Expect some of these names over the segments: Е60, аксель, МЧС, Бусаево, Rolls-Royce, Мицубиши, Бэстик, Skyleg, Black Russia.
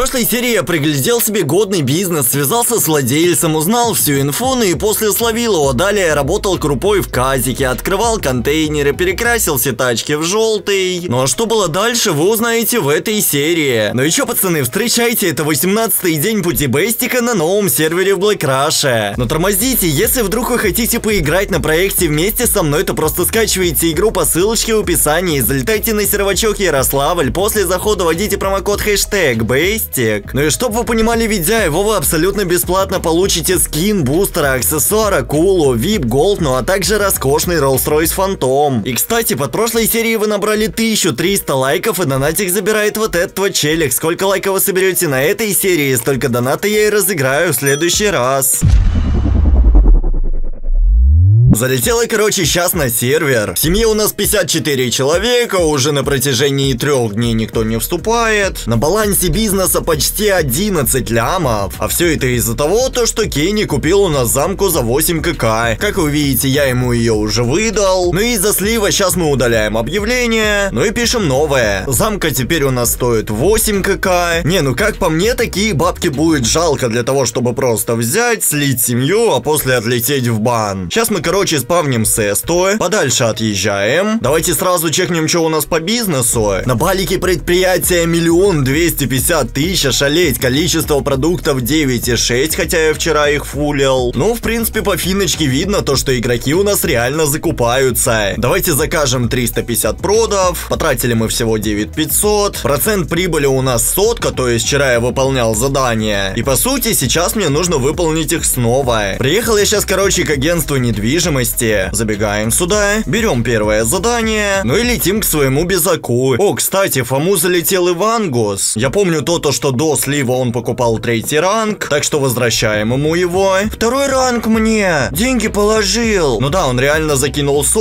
прошлой серии я приглядел себе годный бизнес, связался с владельцем, узнал всю инфу, ну и после словил его. Далее я работал крупой в казике, открывал контейнеры, перекрасил все тачки в желтый. Ну а что было дальше, вы узнаете в этой серии. Ну и чё, пацаны, встречайте, это 18-й день пути Бэстика на новом сервере в Black Russia. Но тормозите, если вдруг вы хотите поиграть на проекте вместе со мной, то просто скачивайте игру по ссылочке в описании, залетайте на сервачок Ярославль, после захода вводите промокод хэштег Бэстик. Ну и чтоб вы понимали, ведя его, вы абсолютно бесплатно получите скин, бустера, аксессуара, кулу, вип, голд, ну а также роскошный Rolls-Royce Фантом. И кстати, под прошлой серией вы набрали 1300 лайков, и донатик забирает вот этого челик. Сколько лайков вы соберете на этой серии, столько доната я и разыграю в следующий раз. Залетела, короче, сейчас на сервер. В семье у нас 54 человека, уже на протяжении 3 дней никто не вступает. На балансе бизнеса почти 11 лямов. А все это из-за того, что Кенни купил у нас замку за 8 кк. Как вы видите, я ему ее уже выдал. Ну и из-за слива сейчас мы удаляем объявление, ну и пишем новое. Замка теперь у нас стоит 8 кк. Не, ну как по мне, такие бабки будет жалко для того, чтобы просто взять, слить семью, а после отлететь в бан. Сейчас мы, короче, спавним сесто, подальше отъезжаем. Давайте сразу чекнем, что у нас по бизнесу. На балике предприятия 1 250 000, ошалеть. Количество продуктов 9,6, хотя я вчера их фулил. Ну, в принципе, по финочке видно что игроки у нас реально закупаются. Давайте закажем 350 продов. Потратили мы всего 9500. Процент прибыли у нас 100, то есть вчера я выполнял задание. И по сути, сейчас мне нужно выполнить их снова. Приехал я сейчас, короче, к агентству недвижимости. Забегаем сюда, берем первое задание, ну и летим к своему безаку. О, кстати, Фому залетел и Вангус. Я помню что до слива он покупал 3-й ранг, так что возвращаем ему его. 2-й ранг мне, деньги положил. Ну да, он реально закинул 100.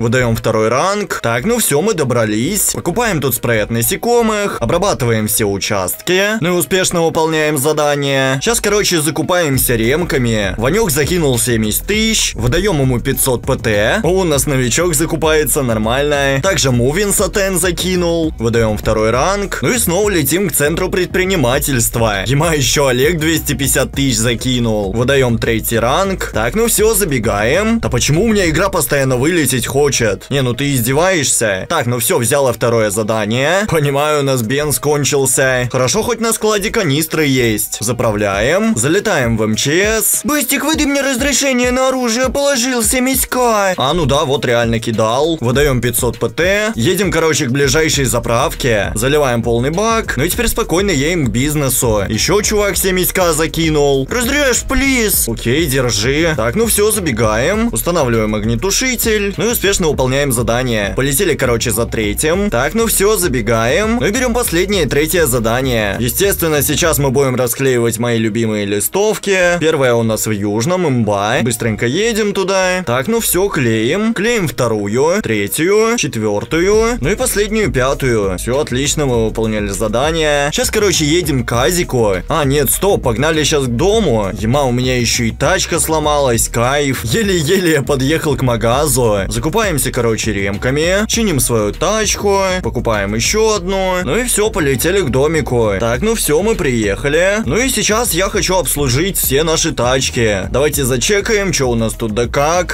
Выдаем 2-й ранг. Так, ну все, мы добрались. Покупаем тут спрей от насекомых, обрабатываем все участки, ну и успешно выполняем задание. Сейчас, короче, закупаемся ремками. Ванек закинул 70 000, выдаем ему 500 ПТ. У нас новичок закупается нормально. Также Мувин Сатен закинул. Выдаем 2-й ранг. Ну и снова летим к центру предпринимательства. Ема еще Олег 250 000 закинул. Выдаем 3-й ранг. Так, ну все, забегаем. Да почему у меня игра постоянно вылететь хочет? Не, ну ты издеваешься. Так, ну все, взяла 2-е задание. Понимаю, у нас бенз кончился. Хорошо, хоть на складе канистры есть. Заправляем. Залетаем в МЧС. Быстик, выдай мне разрешение на оружие, положи. 70 000. А, ну да, вот реально кидал. Выдаем 500 ПТ. Едем, короче, к ближайшей заправке. Заливаем полный бак. Ну и теперь спокойно едем к бизнесу. Еще чувак 70 000 закинул. Разрежь, плиз. Окей, держи. Так, ну все, забегаем. Устанавливаем огнетушитель. Ну и успешно выполняем задание. Полетели, короче, за 3-м. Так, ну все, забегаем. Ну и берем последнее 3-е задание. Естественно, сейчас мы будем расклеивать мои любимые листовки. Первая у нас в Южном, имба. Быстренько едем туда. Так, ну все, клеим. Клеим 2-ю, 3-ю, 4-ю, ну и последнюю 5-ю. Все, отлично, мы выполнили задание. Сейчас, короче, едем к казику. А, нет, стоп, погнали сейчас к дому. Ема, у меня еще и тачка сломалась, кайф. Еле-еле я подъехал к магазу. Закупаемся, короче, ремками. Чиним свою тачку. Покупаем еще одну. Ну и все, полетели к домику. Так, ну все, мы приехали. Ну и сейчас я хочу обслужить все наши тачки. Давайте зачекаем, что у нас тут до.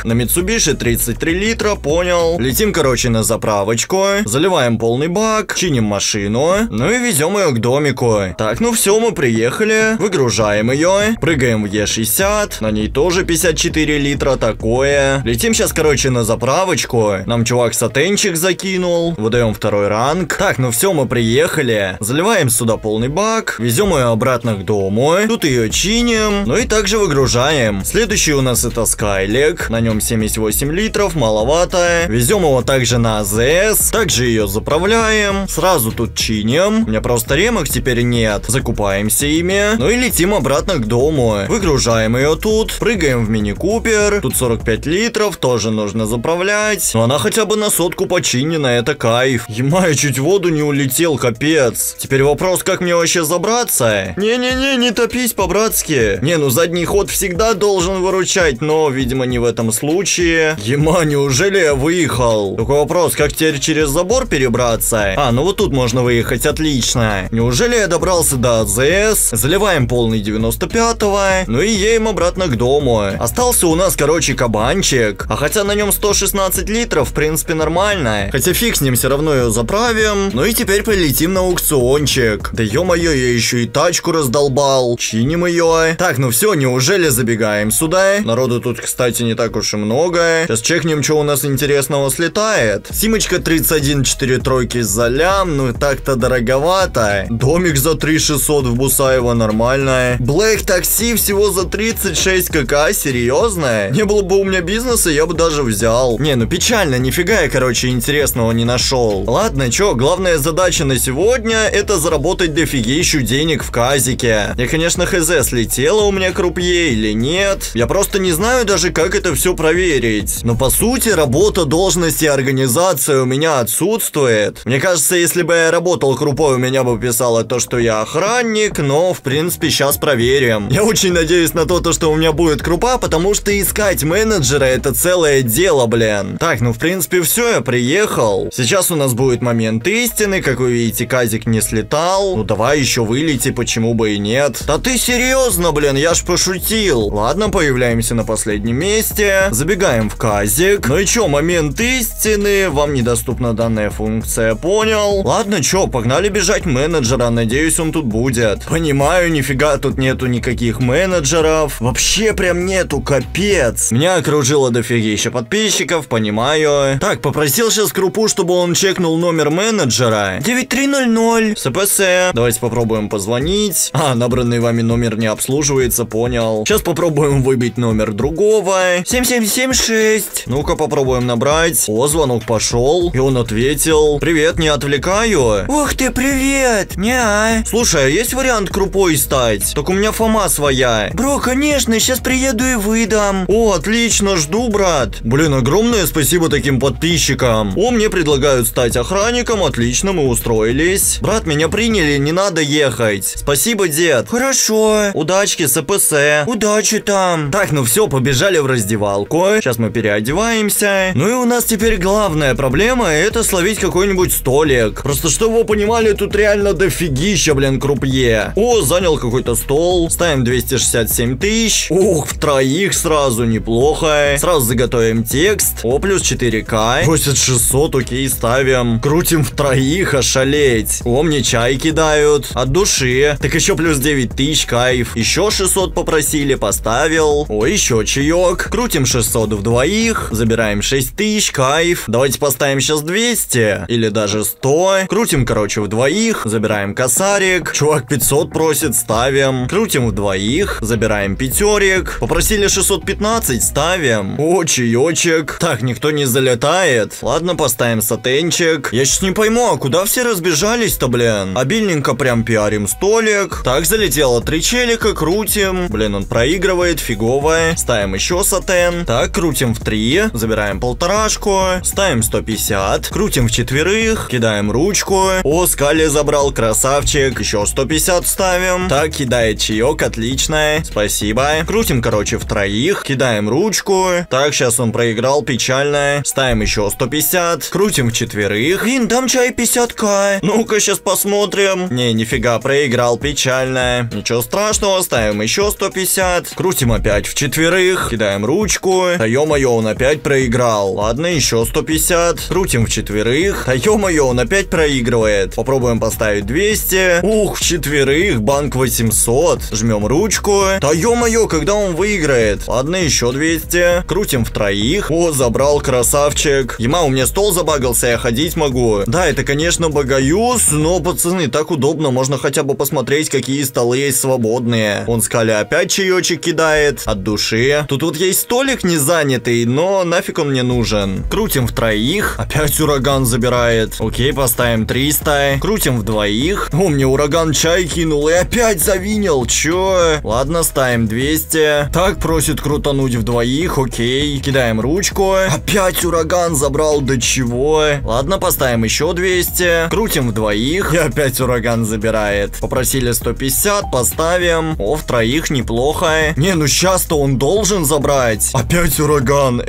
На Мицубиши 33 литра, понял. Летим, короче, на заправочку. Заливаем полный бак, чиним машину. Ну и везем ее к домику. Так, ну все, мы приехали. Выгружаем ее. Прыгаем в Е60. На ней тоже 54 литра, такое. Летим сейчас, короче, на заправочку. Нам чувак сатенчик закинул. Выдаем 2-й ранг. Так, ну все, мы приехали. Заливаем сюда полный бак. Везем ее обратно к дому. Тут ее чиним. Ну и также выгружаем. Следующий у нас это Skyleg. На нем 78 литров, маловато. Везем его также на АЗС. Также ее заправляем. Сразу тут чиним. У меня просто ремок теперь нет. Закупаемся ими. Ну и летим обратно к дому. Выгружаем ее тут. Прыгаем в мини-купер. Тут 45 литров. Тоже нужно заправлять. Но она хотя бы на 100 починена. Это кайф. Ема, я чуть в воду не улетел, капец. Теперь вопрос, как мне вообще забраться? Не-не-не, не топись по-братски. Не, ну задний ход всегда должен выручать, но, видимо, не не в этом случае. Ема, неужели я выехал? Только вопрос, как теперь через забор перебраться? А, ну вот тут можно выехать, отлично. Неужели я добрался до АЗС? Заливаем полный 95-го. Ну и едем обратно к дому. Остался у нас, короче, кабанчик. А хотя на нем 116 литров, в принципе, нормально. Хотя фиг с ним, все равно ее заправим. Ну и теперь полетим на аукциончик. Да ё-моё, я еще и тачку раздолбал. Чиним ее. Так, ну все, неужели забегаем сюда? Народу тут, кстати, не так уж и много. Сейчас чекнем, что у нас интересного слетает. Симочка 31, 4 тройки за лям. Ну так-то дороговато. Домик за 3600 в Бусаево, нормально. Black такси всего за 36 кк, серьезно? Не было бы у меня бизнеса, я бы даже взял. Не, ну печально, нифига я, короче, интересного не нашел. Ладно, чё, главная задача на сегодня — это заработать дофигищу денег в казике. Я, конечно, хз, слетела у меня крупье или нет. Я просто не знаю даже, как это все проверить. Но по сути, работа, должность и организация у меня отсутствует. Мне кажется, если бы я работал крупой, у меня бы писало то, что я охранник, но в принципе сейчас проверим. Я очень надеюсь на то, что у меня будет крупа, потому что искать менеджера — это целое дело, блин. Так, ну в принципе все, я приехал. Сейчас у нас будет момент истины. Как вы видите, казик не слетал. Ну давай еще вылети, почему бы и нет. Да ты серьезно, блин, я ж пошутил. Ладно, появляемся на последнем месте. Забегаем в казик. Ну и чё, момент истины. Вам недоступна данная функция, понял. Ладно, чё, погнали бежать менеджера. Надеюсь, он тут будет. Понимаю, нифига тут нету никаких менеджеров. Вообще прям нету, капец. Меня окружило дофигища подписчиков, понимаю. Так, попросил сейчас крупу, чтобы он чекнул номер менеджера. 9300. СПС. Давайте попробуем позвонить. А, набранный вами номер не обслуживается, понял. Сейчас попробуем выбить номер другого. 7776. Ну-ка, попробуем набрать. О, звонок пошел. И он ответил. Привет, не отвлекаю? Ух ты, привет. Не-а. Слушай, а есть вариант крупой стать? Так у меня Фома своя. Бро, конечно, сейчас приеду и выдам. О, отлично, жду, брат. Блин, огромное спасибо таким подписчикам. О, мне предлагают стать охранником. Отлично, мы устроились. Брат, меня приняли, не надо ехать. Спасибо, дед. Хорошо. Удачки, СПС. Удачи там. Так, ну все, побежали в раздевалку. Сейчас мы переодеваемся. Ну и у нас теперь главная проблема — это словить какой-нибудь столик. Просто чтобы вы понимали, тут реально дофигища, блин, крупье. О, занял какой-то стол. Ставим 267 тысяч. Ух, втроих сразу, неплохо. Сразу заготовим текст. О, плюс 4К. 8600, окей, ставим. Крутим втроих, ошалеть. О, мне чай кидают. От души. Так еще плюс 9000, кайф. Еще 600 попросили, поставил. О, еще чаек. Крутим 600 в двоих. Забираем 6000, кайф. Давайте поставим сейчас 200. Или даже 100. Крутим, короче, в двоих. Забираем косарик. Чувак 500 просит, ставим. Крутим в двоих. Забираем пятерик. Попросили 615, ставим. О, чаечек. Так, никто не залетает. Ладно, поставим сатенчик. Я сейчас не пойму, а куда все разбежались-то, блин? Обильненько прям пиарим столик. Так, залетело 3 челика, крутим. Блин, он проигрывает, фиговое. Ставим еще сатен. Так, крутим в 3. Забираем полторашку. Ставим 150. Крутим в четверых. Кидаем ручку. О, Скали забрал, красавчик. Еще 150 ставим. Так, кидает чаек, отлично. Спасибо. Крутим, короче, в троих. Кидаем ручку. Так, сейчас он проиграл, печально. Ставим еще 150. Крутим в четверых. Блин, дам чай 50к. Ну-ка, сейчас посмотрим. Не, нифига, проиграл, печально. Ничего страшного, ставим еще 150. Крутим опять в четверых. Кидаем ручку. Да ё-моё, он опять проиграл. Ладно, еще 150. Крутим в четверых. Да ё-моё, он опять проигрывает. Попробуем поставить 200. Ух, в четверых, банк 800. Жмем ручку. Да ё-моё, когда он выиграет? Ладно, еще 200. Крутим в троих. О, забрал, красавчик. Ема, у меня стол забагался, я ходить могу. Да, это, конечно, богаюз, но, пацаны, так удобно. Можно хотя бы посмотреть, какие столы есть свободные. Он Скали опять чаечек кидает. От души. Тут вот есть столик не занятый, но нафиг он мне нужен. Крутим в троих. Опять ураган забирает. Окей, поставим 300. Крутим в двоих. О, мне ураган чай кинул и опять завинил. Чё? Ладно, ставим 200. Так, просит крутануть в двоих. Окей. Кидаем ручку. Опять ураган забрал. До чего? Ладно, поставим еще 200. Крутим в двоих. И опять ураган забирает. Попросили 150. Поставим. О, в троих неплохо. Не, ну сейчас-то он должен забрать. блять. Опять ураган.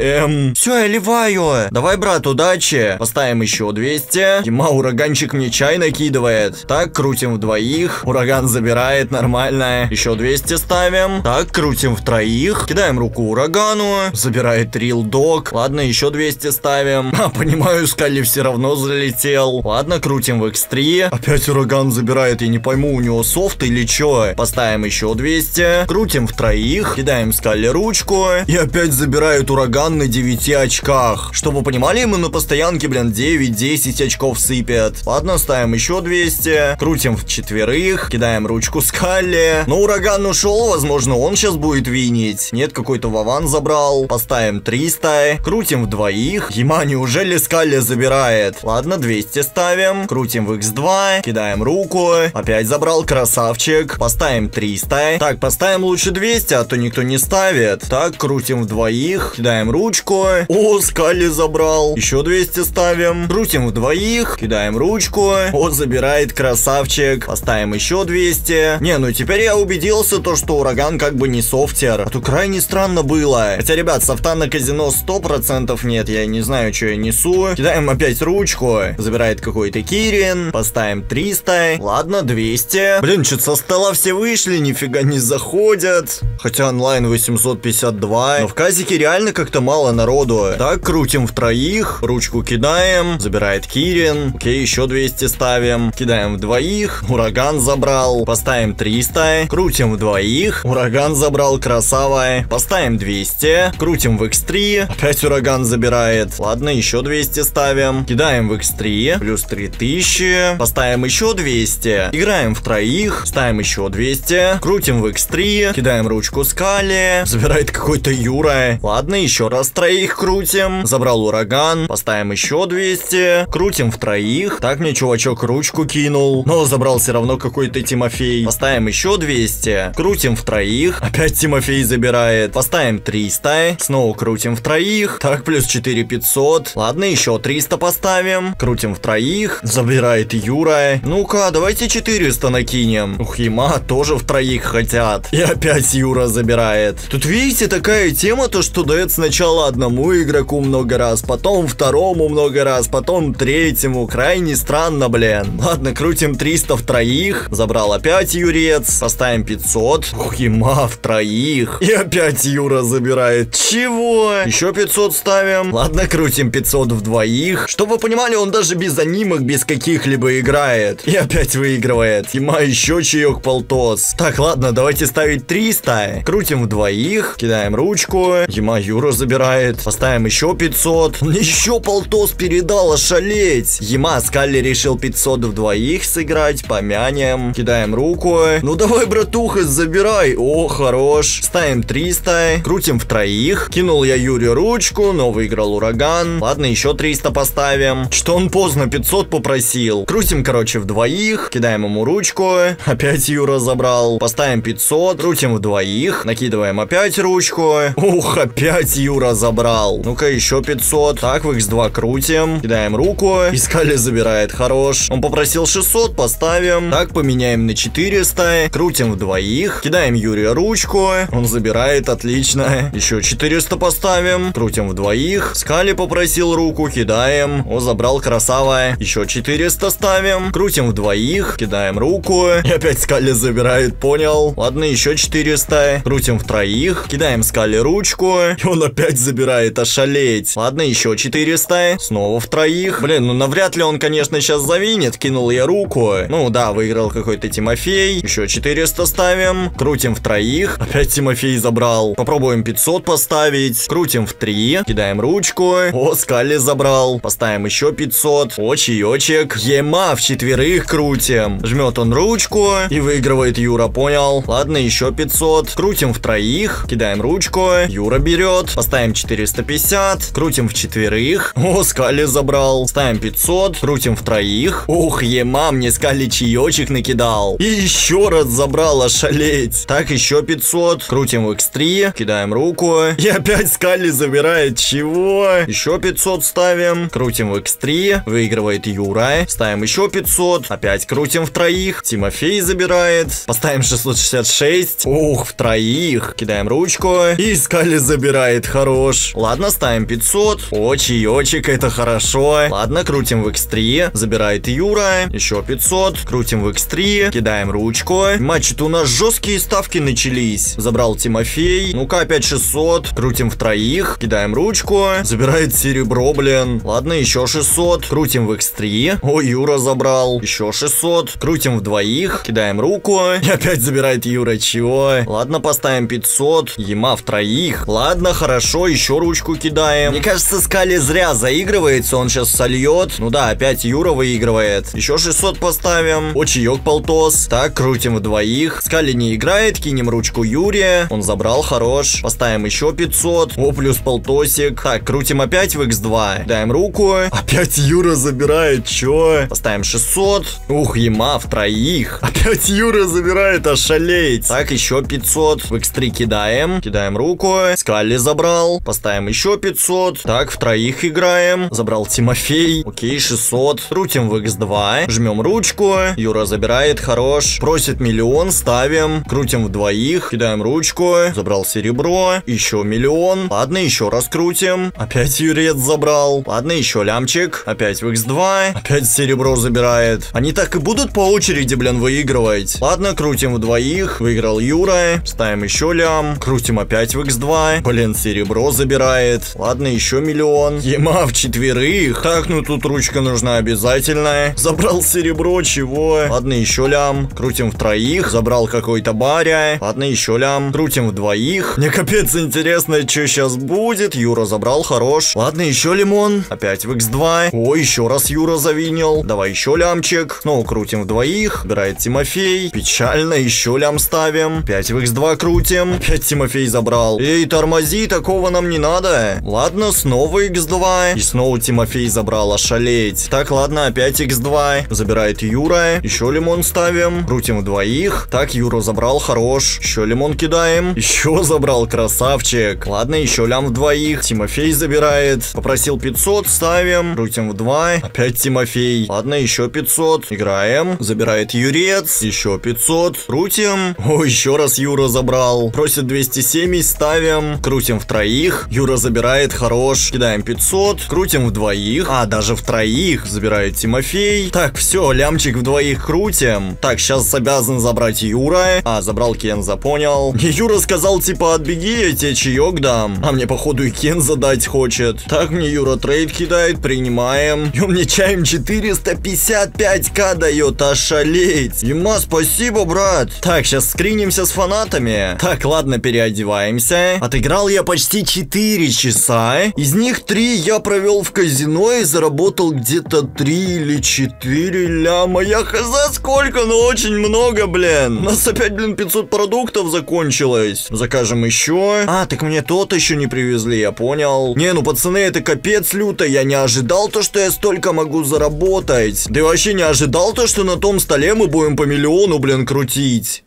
Все, я ливаю. Давай, брат, удачи. Поставим еще 200. Дима, ураганчик мне чай накидывает. Так, крутим вдвоих. Ураган забирает, нормально. Еще 200 ставим. Так, крутим втроих. Кидаем руку урагану. Забирает Real Dog. Ладно, еще 200 ставим. А, понимаю, Скали все равно залетел. Ладно, крутим в X3. Опять ураган забирает. Я не пойму, у него софт или че. Поставим еще 200. Крутим втроих. Кидаем Скали ручку. И опять забирает ураган на 9 очках. Чтобы вы понимали, мы на постоянке, блин, 9-10 очков сыпят. Ладно, ставим еще 200. Крутим в четверых. Кидаем ручку Скали. Но ураган ушел. Возможно, он сейчас будет винить. Нет, какой-то Вован забрал. Поставим 300. Крутим вдвоих. Ема, неужели Скали забирает? Ладно, 200 ставим. Крутим в X2. Кидаем руку. Опять забрал, красавчик. Поставим 300. Так, поставим лучше 200, а то никто не ставит. Так, крутим вдвоих. Кидаем ручку. О, Скали забрал. Еще 200 ставим. Крутим вдвоих. Кидаем ручку. О, забирает, красавчик. Поставим еще 200. Не, ну теперь я убедился, то что ураган как бы не софтер. А то крайне странно было. Хотя, ребят, софта на казино 100% нет. Я не знаю, что я несу. Кидаем опять ручку. Забирает какой-то Кирин. Поставим 300. Ладно, 200. Блин, что-то со стола все вышли. Нифига не заходят. Хотя онлайн 852. Но в казике реально как-то мало народу. Так, крутим втроих. Ручку кидаем. Забирает Кирин. Окей, еще 200 ставим. Кидаем вдвоих. Ураган забрал. Поставим 300. Крутим вдвоих. Ураган забрал. Красава. Поставим 200. Крутим в X3. Опять ураган забирает. Ладно, еще 200 ставим. Кидаем в X3. Плюс 3000. Поставим еще 200. Играем втроих. Ставим еще 200. Крутим в X3. Кидаем ручку Скали. Забирает какой-то Юра. Ладно, еще раз троих крутим. Забрал ураган. Поставим еще 200. Крутим втроих. Так, мне чувачок ручку кинул. Но забрал все равно какой-то Тимофей. Поставим еще 200. Крутим втроих. Опять Тимофей забирает. Поставим 300. Снова крутим втроих. Так, плюс 4500. Ладно, еще 300 поставим. Крутим втроих. Забирает Юра. Ну-ка, давайте 400 накинем. Ух, ема, тоже втроих хотят. И опять Юра забирает. Тут, видите, такая тема, то что дает сначала одному игроку много раз, потом второму много раз, потом третьему. Крайне странно, блин. Ладно, крутим 300 втроих. Забрал опять Юрец. Поставим 500. Ух, ема, втроих. И опять Юра забирает. Чего? Еще 500 ставим. Ладно, крутим 500 вдвоих. Чтобы вы понимали, он даже без анимок, без каких-либо играет. И опять выигрывает. Ема, еще чаек полтос. Так, ладно, давайте ставить 300. Крутим вдвоих. Кидаем ручку. Ема, Юра забирает. Поставим еще 500. Он еще полтос передал, ошалеть. Ема, Скали решил 500 вдвоих сыграть. Помянем. Кидаем руку. Ну давай, братуха, забирай. О, хорош. Ставим 300. Крутим втроих. Кинул я Юре ручку, но выиграл ураган. Ладно, еще 300 поставим. Что он поздно 500 попросил. Крутим, короче, вдвоих. Кидаем ему ручку. Опять Юра забрал. Поставим 500. Крутим вдвоих. Накидываем опять ручку. Ух, опять Юра забрал. Ну-ка, еще 500. Так, в X2 крутим. Кидаем руку. И Скали забирает. Хорош. Он попросил 600. Поставим. Так, поменяем на 400. Крутим вдвоих. Кидаем Юре ручку. Он забирает. Отлично. Еще 400 поставим. Крутим вдвоих. Скали попросил руку. Кидаем. О, забрал. Красава. Еще 400 ставим. Крутим вдвоих. Кидаем руку. И опять Скали забирает. Понял. Ладно, еще 400. Крутим втроих. Кидаем Скали ручку. И он опять забирает. Ошалеть. Ладно, еще 400. Снова втроих. Блин, ну навряд ли он, конечно, сейчас завинит. Кинул я руку. Ну да, выиграл какой-то Тимофей. Еще 400 ставим. Крутим втроих. Опять Тимофей забрал. Попробуем 500 поставить. Крутим в 3. Кидаем ручку. О, Скали забрал. Поставим еще 500. О, чаечек. Ема, в четверых крутим. Жмет он ручку. И выигрывает Юра, понял. Ладно, еще 500. Крутим в троих. Кидаем ручку. Юра берет. Поставим 450. Крутим в четверых. О, Скали забрал. Ставим 500. Крутим в троих. Ух, ема, мне Скали чаечек накидал. И еще раз забрал, ошалеть. Так, еще 500. Крутим в X3. Кидаем руку. И опять Скали забирает. Чего? Еще 500 ставим. Крутим в X3. Выигрывает Юра. Ставим еще 500. Опять крутим в троих. Тимофей забирает. Поставим 666. Ух, в троих. Кидаем ручку. И и Скайли забирает, хорош. Ладно, ставим 500. Очек, это хорошо. Ладно, крутим в X3. Забирает Юра. Еще 500. Крутим в X3. Кидаем ручку. Матч-то у нас жесткие ставки начались. Забрал Тимофей. Ну-ка, опять 600. Крутим в троих. Кидаем ручку. Забирает серебро, блин. Ладно, еще 600. Крутим в X3. О, Юра забрал. Еще 600. Крутим в двоих. Кидаем руку. И опять забирает Юра. Чего? Ладно, поставим 500. Ема в троих. Ладно, хорошо. Еще ручку кидаем. Мне кажется, Скайли зря заигрывается. Он сейчас сольет. Ну да, опять Юра выигрывает. Еще 600 поставим. О, чаек полтос. Так, крутим в двоих. Скайли не играет. Кинем ручку Юре. Он забрал. Хорош. Поставим еще 500. О, плюс полтосик. Так, крутим опять в X2. Кидаем руку. Опять Юра забирает. Че? Поставим 600. Ух, ема в троих. Опять Юра забирает. Ошалеть. Так, еще 500. В X3 кидаем. Кидаем руку. Скайли забрал. Поставим еще 500. Так, в троих играем. Забрал Тимофей. Окей, 600. Крутим в X2. Жмем ручку. Юра забирает. Хорош. Просит миллион. Ставим. Крутим в двоих. Кидаем ручку. Забрал серебро. Еще миллион. Ладно, еще раз крутим. Опять Юрец забрал. Ладно, еще лямчик. Опять в X2. Опять серебро забирает. Они так и будут по очереди, блин, выигрывать. Ладно, крутим в двоих. Выиграл Юра. Ставим еще лям. Крутим опять в X2. Блин, серебро забирает. Ладно, еще миллион. Ема в четверых. Так, ну тут ручка нужна обязательно. Забрал серебро, чего? Ладно, еще лям. Крутим в троих. Забрал какой-то баря. Ладно, еще лям. Крутим в двоих. Мне капец интересно, что сейчас будет. Юра забрал, хорош. Ладно, еще лимон. Опять в X2. О, еще раз Юра завинил. Давай еще лямчик. Ну, крутим в двоих. Играет Тимофей. Печально, еще лям ставим. 5 в X2 крутим. Опять Тимофей забрал. Эй, тормози, такого нам не надо. Ладно, снова X2. И снова Тимофей забрал, ошалеть. Так, ладно, опять X2. Забирает Юра. Еще лимон ставим. Крутим в двоих. Так, Юра забрал, хорош. Еще лимон кидаем. Еще забрал, красавчик. Ладно, еще лям в двоих. Тимофей забирает. Попросил 500, ставим. Крутим в 2. Опять Тимофей. Ладно, еще 500. Играем. Забирает Юрец. Еще 500. Крутим. О, еще раз Юра забрал. Просит 270, ставим. Крутим в троих. Юра забирает, хорош. Кидаем 500. Крутим в двоих. А, даже в троих. Забирает Тимофей. Так, все, лямчик в двоих крутим. Так, сейчас обязан забрать Юра. А, забрал Кенза, понял. Юра сказал, типа, отбеги, я тебе чаек дам. А мне, походу, и Кенза дать хочет. Так, мне Юра трейд кидает, принимаем. И он мне чаем 455к дает, ошалеть. Ема, спасибо, брат. Так, сейчас скринимся с фанатами. Так, ладно, переодеваемся. Отыграл я почти 4 часа. Из них 3 я провел в казино и заработал где-то 3 или 4 ляма. Я хз сколько, но очень много, блин. У нас опять, блин, 500 продуктов закончилось. Закажем еще. А, так мне тот еще не привезли, я понял. Не, ну, пацаны, это капец люто. Я не ожидал то, что я столько могу заработать. Да и вообще не ожидал то, что на том столе мы будем по миллиону, блин, крутить.